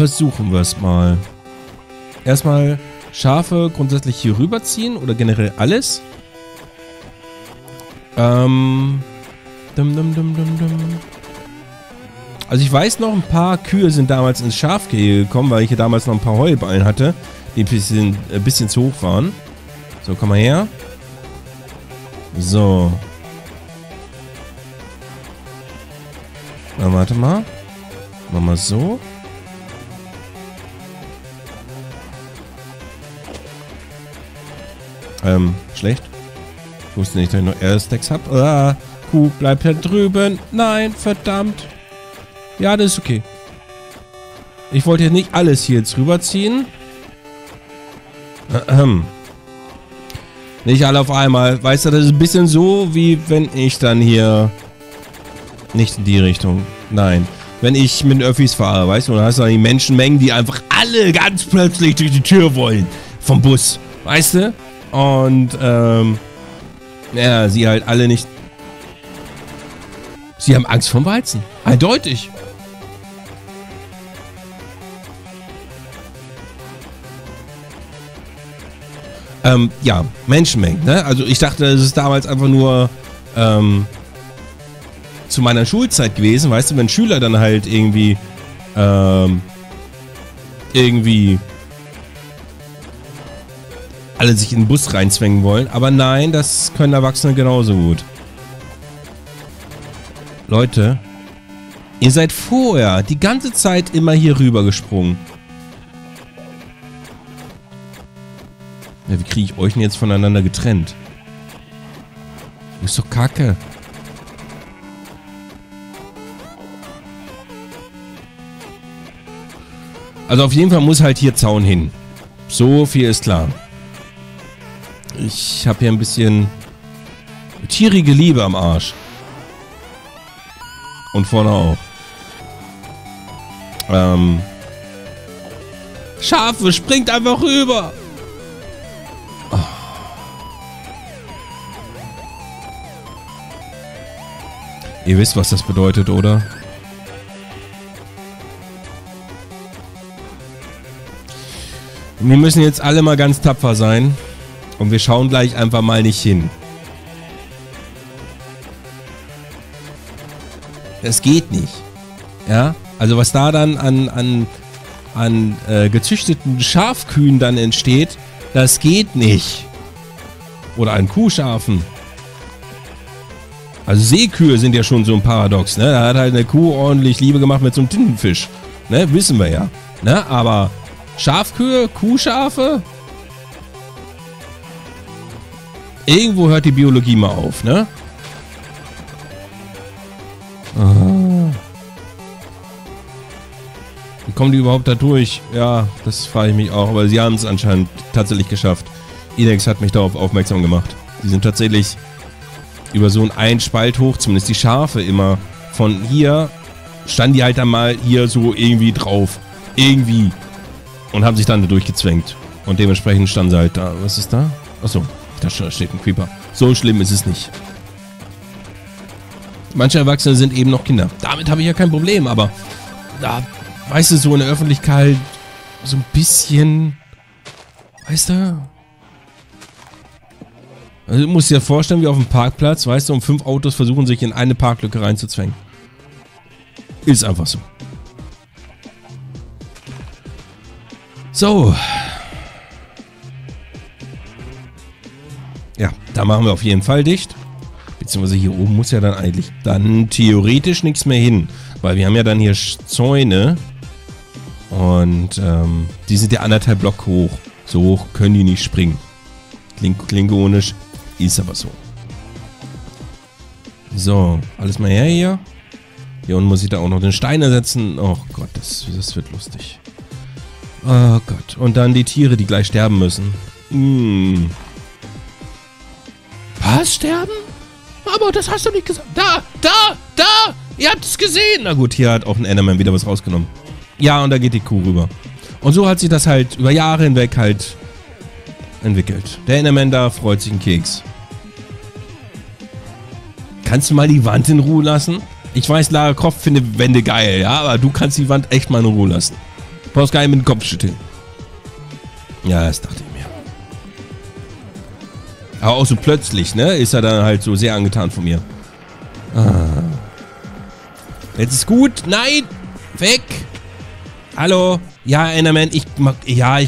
versuchen wir es mal. Erstmal Schafe grundsätzlich hier rüberziehen oder generell alles. Also ich weiß noch, ein paar Kühe sind damals ins Schafgehege gekommen, weil ich hier damals noch ein paar Heuballen hatte, die ein bisschen zu hoch waren. So, komm mal her. So. Na, warte mal. Machen wir so. Schlecht. Ich wusste nicht, dass ich noch Airstacks habe. Ah, Kuh, bleib da drüben. Nein, verdammt. Ja, das ist okay. Ich wollte ja nicht alles hier jetzt rüberziehen. Nicht alle auf einmal. Weißt du, das ist ein bisschen so, wie wenn ich dann hier... Nicht in die Richtung. Nein. Wenn ich mit den Öffis fahre, weißt du, dann hast du dann die Menschenmengen, die einfach alle ganz plötzlich durch die Tür wollen. Vom Bus. Weißt du? Und, ja, sie halt alle nicht... Sie haben Angst vorm Weizen. Eindeutig. Ja, Menschenmengen, ne? Also ich dachte, es ist damals einfach nur, zu meiner Schulzeit gewesen, weißt du, wenn Schüler dann halt irgendwie, alle sich in den Bus reinzwängen wollen. Aber nein, das können Erwachsene genauso gut. Leute, ihr seid vorher die ganze Zeit immer hier rüber gesprungen. Ja, wie kriege ich euch denn jetzt voneinander getrennt? Ist doch kacke. Also auf jeden Fall muss halt hier Zaun hin. So viel ist klar. Ich habe hier ein bisschen tierige Liebe am Arsch. Und vorne auch. Schafe, springt einfach rüber! Oh. Ihr wisst, was das bedeutet, oder? Wir müssen jetzt alle mal ganz tapfer sein. Und wir schauen gleich einfach mal nicht hin. Das geht nicht. Ja? Also was da dann an gezüchteten Schafkühen dann entsteht, das geht nicht. Oder an Kuhschafen. Also Seekühe sind ja schon so ein Paradox, ne? Da hat halt eine Kuh ordentlich Liebe gemacht mit so einem Tintenfisch. Ne? Wissen wir ja. Ne? Aber Schafkühe, Kuhschafe... Irgendwo hört die Biologie mal auf, ne? Aha. Wie kommen die überhaupt da durch? Ja, das frage ich mich auch. Aber sie haben es anscheinend tatsächlich geschafft. Inex hat mich darauf aufmerksam gemacht. Sie sind tatsächlich über so einen Spalt hoch, zumindest die Schafe immer. Von hier standen die halt dann mal hier so irgendwie drauf. Irgendwie. Und haben sich dann da durchgezwängt. Und dementsprechend standen sie halt da. Was ist da? Achso. Da steht ein Creeper. So schlimm ist es nicht. Manche Erwachsene sind eben noch Kinder. Damit habe ich ja kein Problem, aber da, weißt du, so in der Öffentlichkeit so ein bisschen, weißt du? Also, du musst dir vorstellen, wie auf dem Parkplatz, weißt du, um 5 Autos versuchen, sich in eine Parklücke reinzuzwängen. Ist einfach so. So. Ja, da machen wir auf jeden Fall dicht. Beziehungsweise hier oben muss ja dann eigentlich dann theoretisch nichts mehr hin. Weil wir haben ja dann hier Zäune. Und die sind ja 1,5 Block hoch. So hoch können die nicht springen. Klingt klingonisch, ist aber so. So, alles mal her hier. Hier unten muss ich da auch noch den Stein ersetzen. Oh Gott, das wird lustig. Oh Gott. Und dann die Tiere, die gleich sterben müssen. Mm. Was? Sterben? Aber das hast du nicht gesagt. Da! Ihr habt es gesehen! Na gut, hier hat auch ein Enderman wieder was rausgenommen. Ja, und da geht die Kuh rüber. Und so hat sich das halt über Jahre hinweg halt entwickelt. Der Enderman da freut sich einen Keks. Kannst du mal die Wand in Ruhe lassen? Ich weiß, Lara Croft findet Wände geil, ja, aber du kannst die Wand echt mal in Ruhe lassen. Du brauchst gar nicht mit dem Kopf schütteln. Ja, das dachte ich mir. Aber auch so plötzlich, ne? Ist er dann halt so sehr angetan von mir. Ah. Jetzt ist gut. Nein! Weg! Hallo? Ja, Enderman, ich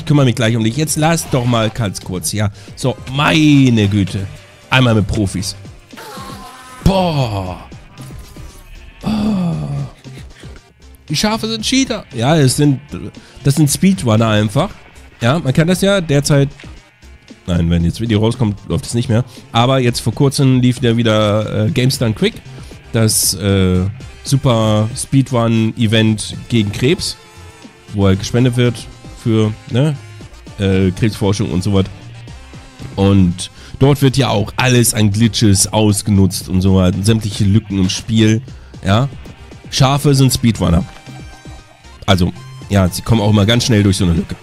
kümmere mich gleich um dich. Jetzt lass doch mal ganz kurz, ja. So, meine Güte. Einmal mit Profis. Boah. Oh. Die Schafe sind Cheater. Ja, das sind Speedrunner einfach. Ja, man kann das ja derzeit... Nein, wenn jetzt Video rauskommt, läuft es nicht mehr. Aber jetzt vor kurzem lief der wieder Games Done Quick. Das super Speedrun-Event gegen Krebs, wo halt gespendet wird für Krebsforschung und so was. Und dort wird ja auch alles an Glitches ausgenutzt und so was. Sämtliche Lücken im Spiel. Ja, Schafe sind Speedrunner. Also, ja, sie kommen auch immer ganz schnell durch so eine Lücke.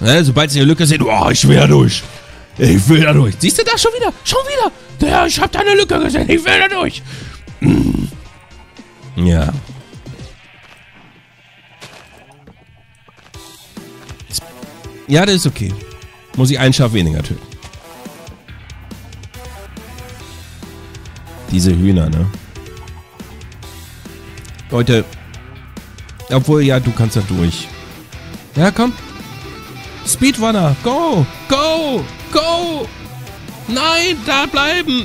Ne, sobald sie eine Lücke sehen, oh, ich will da durch. Ich will da durch. Siehst du das schon wieder? Schon wieder. Ja, ich hab da eine Lücke gesehen. Ich will da durch. Ja. Ja, das ist okay. Muss ich ein Schaf weniger töten. Diese Hühner, ne? Leute. Obwohl, ja, du kannst da durch. Ja, komm. Speedrunner, go, go, go! Nein, da bleiben!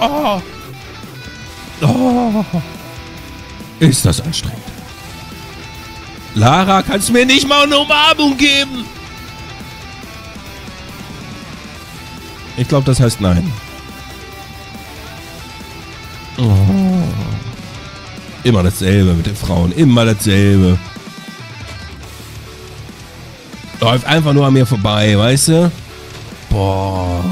Oh. Oh. Ist das anstrengend. Lara, kannst du mir nicht mal eine Umarmung geben? Ich glaube, das heißt nein. Oh. Immer dasselbe mit den Frauen, immer dasselbe. Läuft einfach nur an mir vorbei, weißt du? Boah.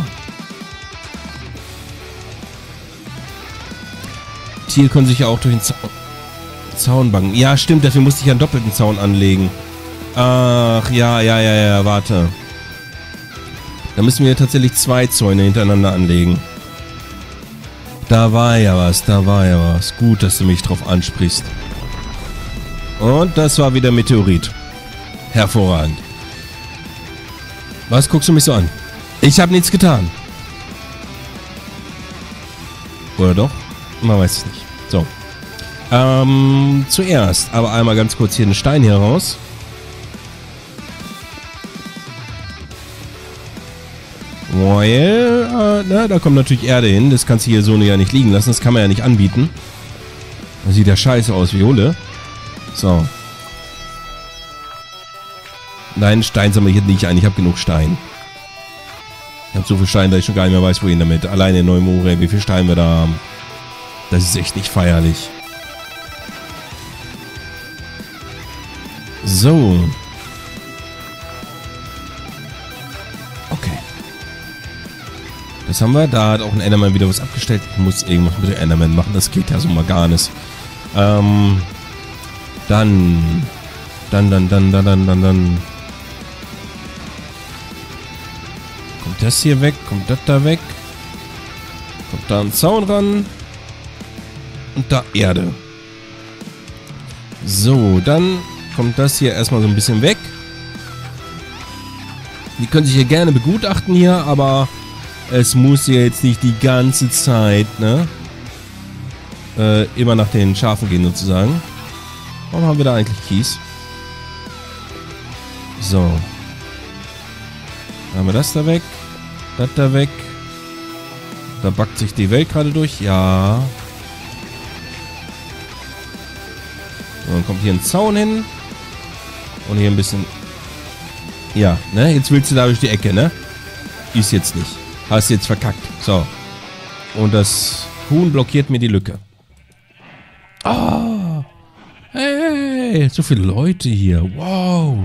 Tiere können sich ja auch durch den Zaun bangen. Ja, stimmt, dafür musste ich ja einen doppelten Zaun anlegen. Ach, ja, warte. Da müssen wir tatsächlich zwei Zäune hintereinander anlegen. Da war ja was. Gut, dass du mich drauf ansprichst. Und das war wieder Meteorit. Hervorragend. Was guckst du mich so an? Ich habe nichts getan. Oder doch? Man weiß es nicht. So. Zuerst aber einmal ganz kurz hier den Stein hier raus. Weil, na, da kommt natürlich Erde hin. Das kannst du hier so ja nicht liegen lassen. Das kann man ja nicht anbieten. Das sieht ja scheiße aus wie Hulle. So. Nein, Stein sammle ich jetzt nicht ein. Ich habe genug Stein. Ich habe so viel Stein, dass ich schon gar nicht mehr weiß, wohin damit. Alleine in Neumore, wie viel Stein wir da haben. Das ist echt nicht feierlich. So. Okay. Das haben wir. Da hat auch ein Enderman wieder was abgestellt. Ich muss irgendwas mit dem Enderman machen. Das geht ja so mal gar nicht. Dann. Kommt das hier weg? Kommt das da weg? Kommt da ein Zaun ran? Und da Erde. So, dann kommt das hier erstmal so ein bisschen weg. Die können sich hier gerne begutachten hier, aber es muss ja jetzt nicht die ganze Zeit, ne? Immer nach den Schafen gehen sozusagen. Warum haben wir da eigentlich Kies? So. Dann haben wir das da weg. Das da weg. Da backt sich die Welt gerade durch. Ja. Und dann kommt hier ein Zaun hin. Und hier ein bisschen... Ja, ne? Jetzt willst du da durch die Ecke, ne? Ist jetzt nicht. Hast jetzt verkackt. So. Und das Huhn blockiert mir die Lücke. Ah! Hey! So viele Leute hier. Wow!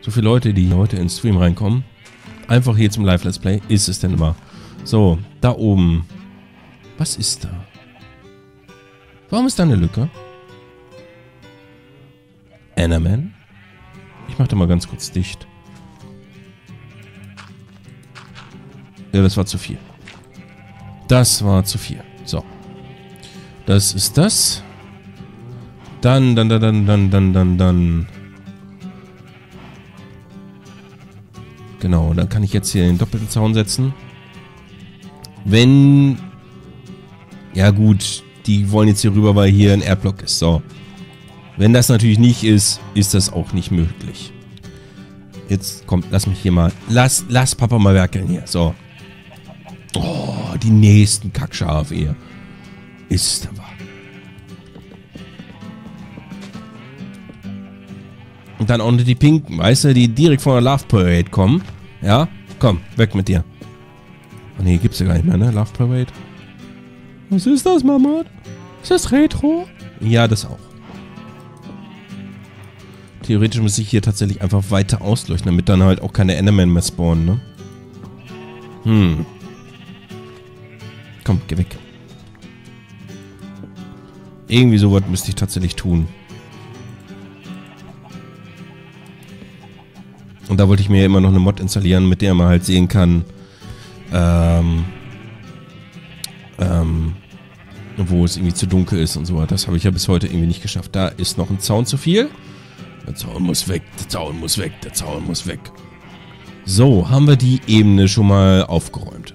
So viele Leute, die heute in den Stream reinkommen. Einfach hier zum Live-Let's Play. Ist es denn immer? So, da oben. Was ist da? Warum ist da eine Lücke? Enderman? Ich mach da mal ganz kurz dicht. Ja, das war zu viel. Das war zu viel. So. Das ist das. Dann. Genau, dann kann ich jetzt hier den doppelten Zaun setzen. Wenn... Ja gut, die wollen jetzt hier rüber, weil hier ein Airblock ist. So. Wenn das natürlich nicht ist, ist das auch nicht möglich. Jetzt kommt, lass mich hier mal... Lass Papa mal werkeln hier. So. Oh, die nächsten Kackschafe hier. Ist da wahr. Und dann auch noch die Pinken, weißt du, die direkt von der Love Parade kommen. Ja? Komm, weg mit dir. Oh ne, gibt's ja gar nicht mehr, ne? Love Parade. Was ist das, Mammut? Ist das Retro? Ja, das auch. Theoretisch muss ich hier tatsächlich einfach weiter ausleuchten, damit dann halt auch keine Endermen mehr spawnen, ne? Hm. Komm, geh weg. Irgendwie sowas müsste ich tatsächlich tun. Und da wollte ich mir ja immer noch eine Mod installieren, mit der man halt sehen kann, wo es irgendwie zu dunkel ist und so. Das habe ich ja bis heute irgendwie nicht geschafft. Da ist noch ein Zaun zu viel. Der Zaun muss weg, der Zaun muss weg, der Zaun muss weg. So, haben wir die Ebene schon mal aufgeräumt.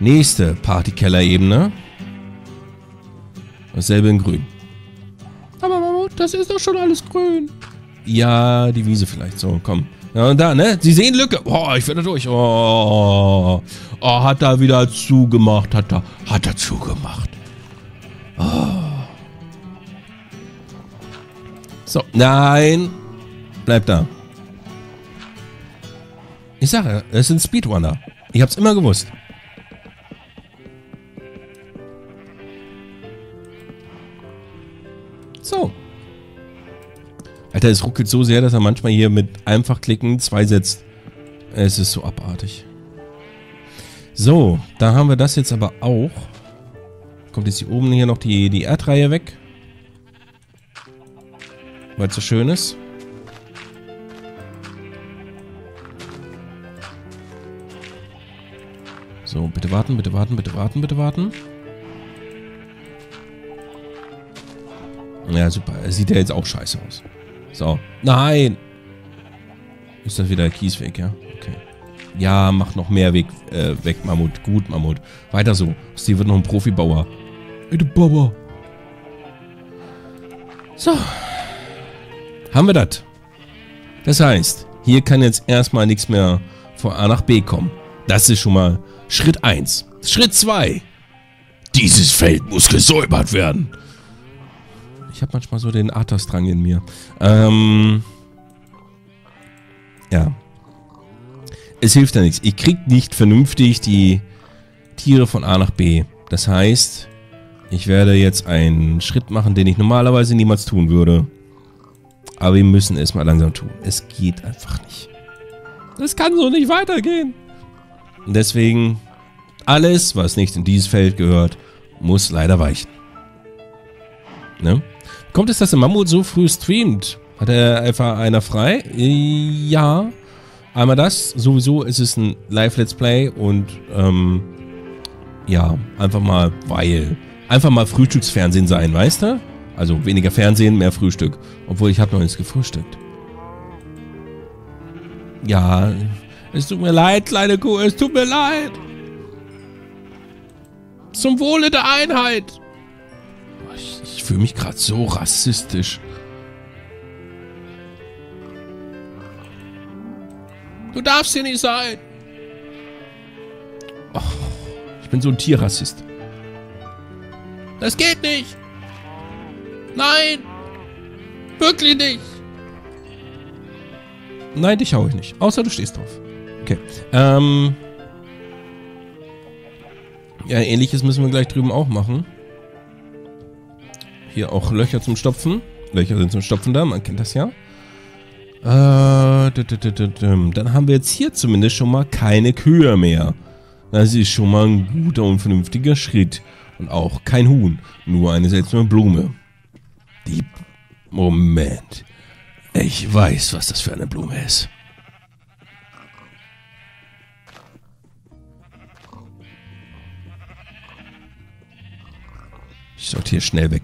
Nächste Partykeller-Ebene. Dasselbe in grün. Aber Mammut, das ist doch schon alles grün. Ja, die Wiese vielleicht. So, komm. Ja, und da, ne? Sie sehen Lücke. Oh, ich werde da durch. Oh, oh, hat er wieder zugemacht. Hat er zugemacht. Oh. So, nein. Bleib da. Ich sage, es sind Speedrunner. Ich hab's immer gewusst. So. Alter, es ruckelt so sehr, dass er manchmal hier mit einfach klicken 2 setzt. Es ist so abartig. So, da haben wir das jetzt aber auch. Kommt jetzt hier oben hier noch die Erdreihe weg. Weil es so schön ist. So, bitte warten, bitte warten, bitte warten, bitte warten. Ja, super. Sieht ja jetzt auch scheiße aus. So. Nein! Ist das wieder der Kiesweg, ja? Okay. Ja, mach noch mehr Weg weg, Mammut. Gut, Mammut. Weiter so. Steve wird noch ein Profibauer. Ey, du Bauer. So. Haben wir das. Das heißt, hier kann jetzt erstmal nichts mehr von A nach B kommen. Das ist schon mal Schritt 1. Schritt 2. Dieses Feld muss gesäubert werden. Ich habe manchmal so den Atas-Drang in mir. Ja. Es hilft ja nichts. Ich kriege nicht vernünftig die Tiere von A nach B. Das heißt, ich werde jetzt einen Schritt machen, den ich normalerweise niemals tun würde. Aber wir müssen es mal langsam tun. Es geht einfach nicht. Das kann so nicht weitergehen. Und deswegen, alles, was nicht in dieses Feld gehört, muss leider weichen. Ne? Kommt es, dass der Mammut so früh streamt? Hat er einfach einer frei? Ja. Einmal das. Sowieso ist es ein Live-Let's Play und ja, einfach mal, weil. Einfach mal Frühstücksfernsehen sein, weißt du? Also weniger Fernsehen, mehr Frühstück. Obwohl, ich habe noch nichts gefrühstückt. Ja, es tut mir leid, kleine Kuh, es tut mir leid. Zum Wohle der Einheit. Ich fühle mich gerade so rassistisch. Du darfst hier nicht sein. Oh, ich bin so ein Tierrassist. Das geht nicht. Nein. Wirklich nicht. Nein, dich hau ich nicht. Außer du stehst drauf. Okay. Ja, ähnliches müssen wir gleich drüben auch machen. Hier auch Löcher zum Stopfen. Löcher sind zum Stopfen da, man kennt das ja. Dann haben wir jetzt hier zumindest schon mal keine Kühe mehr. Das ist schon mal ein guter und vernünftiger Schritt. Und auch kein Huhn, nur eine seltsame Blume. Die... Moment. Ich weiß, was das für eine Blume ist. Ich sollte hier schnell weg.